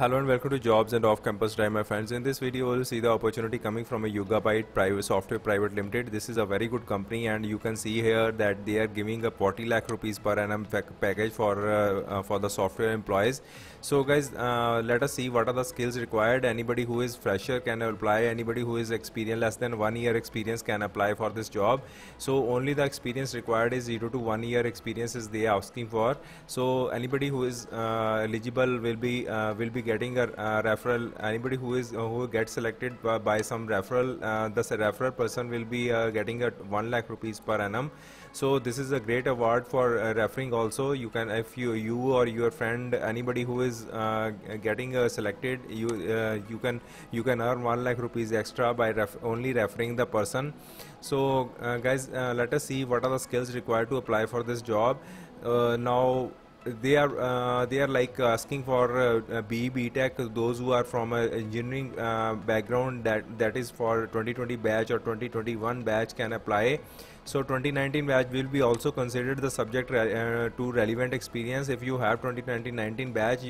Hello and welcome to Jobs and Off Campus Drive, my friends. In this video, you will see the opportunity coming from a Yugabyte Software Private Limited. This is a very good company, and you can see here that they are giving a 40 lakh rupees per annum package for the software employees. So, guys, let us see what are the skills required. Anybody who is fresher can apply. Anybody who is experienced, less than 1 year experience, can apply for this job. So, only the experience required is 0 to 1 year experience is they are asking for. So, anybody who is eligible will be getting a referral. Anybody who is who gets selected by some referral, the referral person will be getting a 1 lakh rupees per annum. So this is a great award for referring. Also, you can, if you or your friend, anybody who is getting selected, you can earn 1 lakh rupees extra by only referring the person. So guys, let us see what are the skills required to apply for this job. Now they are like asking for B Tech, those who are from engineering background, that is for 2020 batch or 2021 batch can apply. So 2019 batch will be also considered the subject to relevant experience. If you have 2019 batch,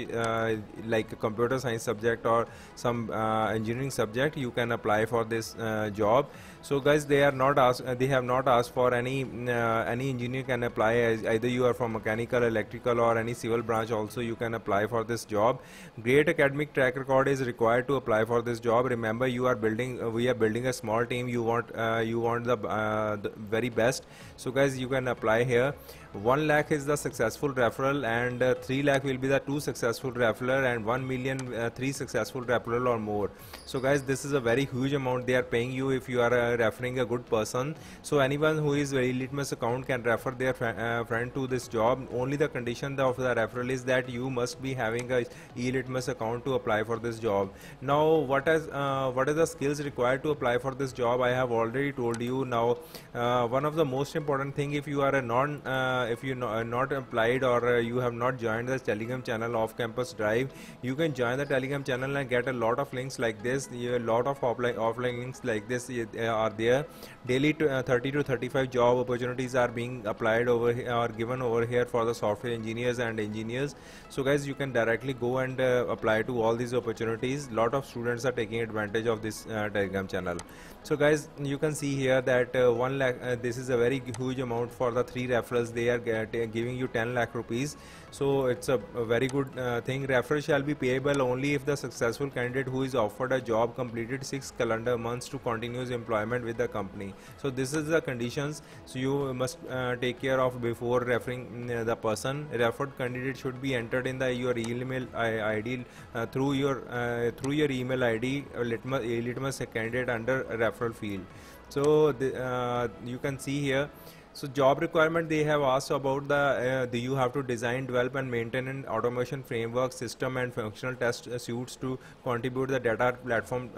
like a computer science subject or some engineering subject, you can apply for this job. So guys, they have not asked for any engineer can apply. Either you are from mechanical, electrical, or any civil branch, also you can apply for this job. Great academic track record is required to apply for this job. Remember, you are building, we are building a small team. You want the very best. So guys, you can apply here. 1 lakh is the successful referral, and 3 lakh will be the 2 successful referral, and 1 million 3 successful referral or more. So guys, this is a very huge amount they are paying you if you are referring a good person. So anyone who is very Elitmus account can refer their friend to this job. Only the condition of the referral is that you must be having a Elitmus account to apply for this job. Now what is the skills required to apply for this job? I have already told you. Now one of the most important thing, if you are a not applied, or you have not joined the Telegram channel Off Campus Drive, you can join the Telegram channel and get a lot of links like this. A lot of offline links like this are there. Daily 30 to 35 job opportunities are being applied over here, or given over here, for the software engineers and engineers. So guys, you can directly go and apply to all these opportunities. Lot of students are taking advantage of this Telegram channel. So guys, you can see here that 1 lakh this is a very huge amount for the 3 referrals. They are giving you 10 lakh rupees. So it's a very good thing. Referral shall be payable only if the successful candidate who is offered a job completed 6 calendar months to continuous employment with the company. So this is the conditions. So you must take care of before referring the person. Referred candidate should be entered in the your email ID through your email ID Elitmus candidate under referral field. So you can see here. So job requirement, they have asked about the you have to design, develop and maintain an automation framework, system and functional test suites to contribute the data platform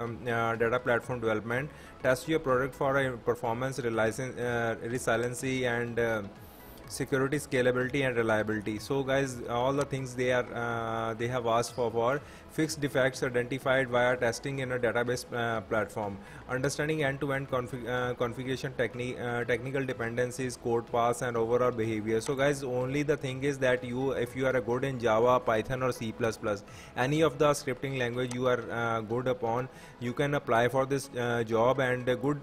development. Test your product for performance, resiliency and security, scalability and reliability. So guys, all the things they have asked for fixed defects identified via testing in a database platform, understanding end-to-end configuration technical dependencies, code paths and overall behavior. So guys, only the thing is that if you are good in Java, Python or C++, any of the scripting language you are good upon, you can apply for this job, and a good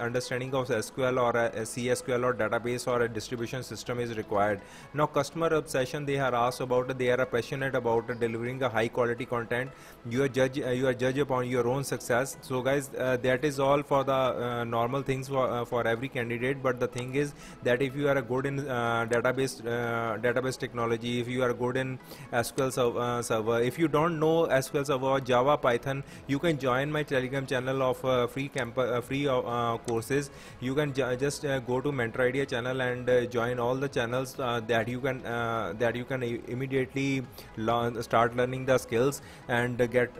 understanding of SQL or CSQL or database or a distribution system is required. Now customer obsession, they are asked about. They are passionate about delivering a high quality content. You are judge upon your own success. So guys, that is all for the normal things for every candidate. But the thing is that if you are good in database technology, if you are good in SQL server, if you don't know SQL server or Java, Python, you can join my Telegram channel of free courses. You can just go to Mentor Idea channel and join all the channels that you can immediately start learning the skills and get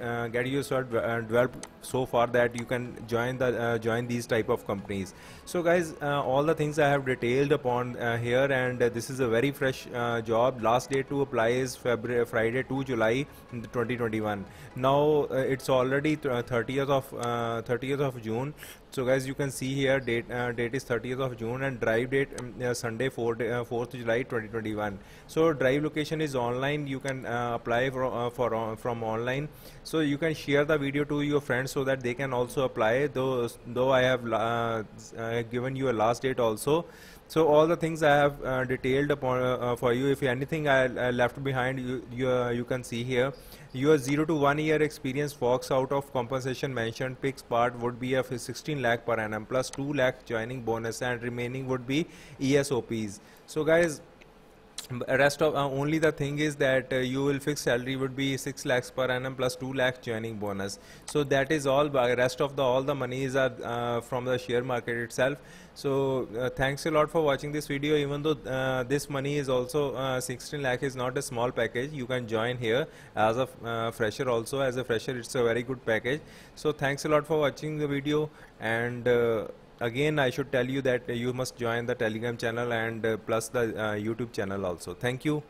yourself developed so far that you can join the these type of companies. So guys, all the things I have detailed upon here, and this is a very fresh job. Last day to apply is Friday 2 July 2021. Now it's already 30th of June. So guys, you can see here date is 30th of June and drive date Sunday 4th July 2021. So drive location is online. You can apply from online. So you can share the video to your friends so that they can also apply. Though I have given you a last date also. So all the things I have detailed upon for you. If anything I left behind, you can see here. Your 0 to 1 year experience works out of compensation mentioned picks part would be of 16 lakh per annum plus 2 lakh joining bonus and remaining would be ESOPs. So guys, rest of only the thing is that you will fix salary would be 6 lakhs per annum plus 2 lakh joining bonus. So that is all. Rest of the all the monies are from the share market itself. So thanks a lot for watching this video. Even though this money is also 16 lakh is not a small package, you can join here as a fresher also. As a fresher, it's a very good package. So thanks a lot for watching the video, and again I should tell you that you must join the Telegram channel and plus the YouTube channel also. Thank you.